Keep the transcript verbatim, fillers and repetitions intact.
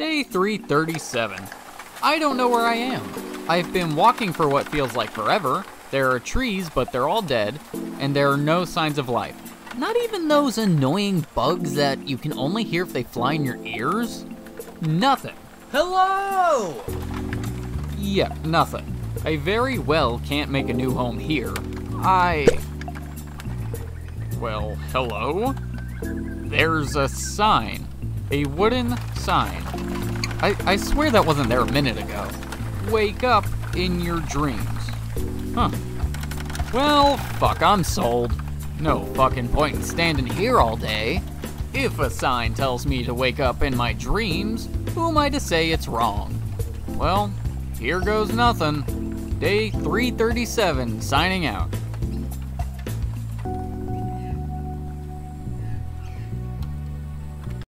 Day three thirty-seven. I don't know where I am. I've been walking for what feels like forever. There are trees, but they're all dead, and there are no signs of life. Not even those annoying bugs that you can only hear if they fly in your ears. Nothing. Hello! Yeah, nothing. I very well can't make a new home here. I... Well, hello? There's a sign. A wooden sign. I, I swear that wasn't there a minute ago. Wake up in your dreams. Huh. Well, fuck, I'm sold. No fucking point in standing here all day. If a sign tells me to wake up in my dreams, who am I to say it's wrong? Well, here goes nothing. Day three thirty-seven, signing out.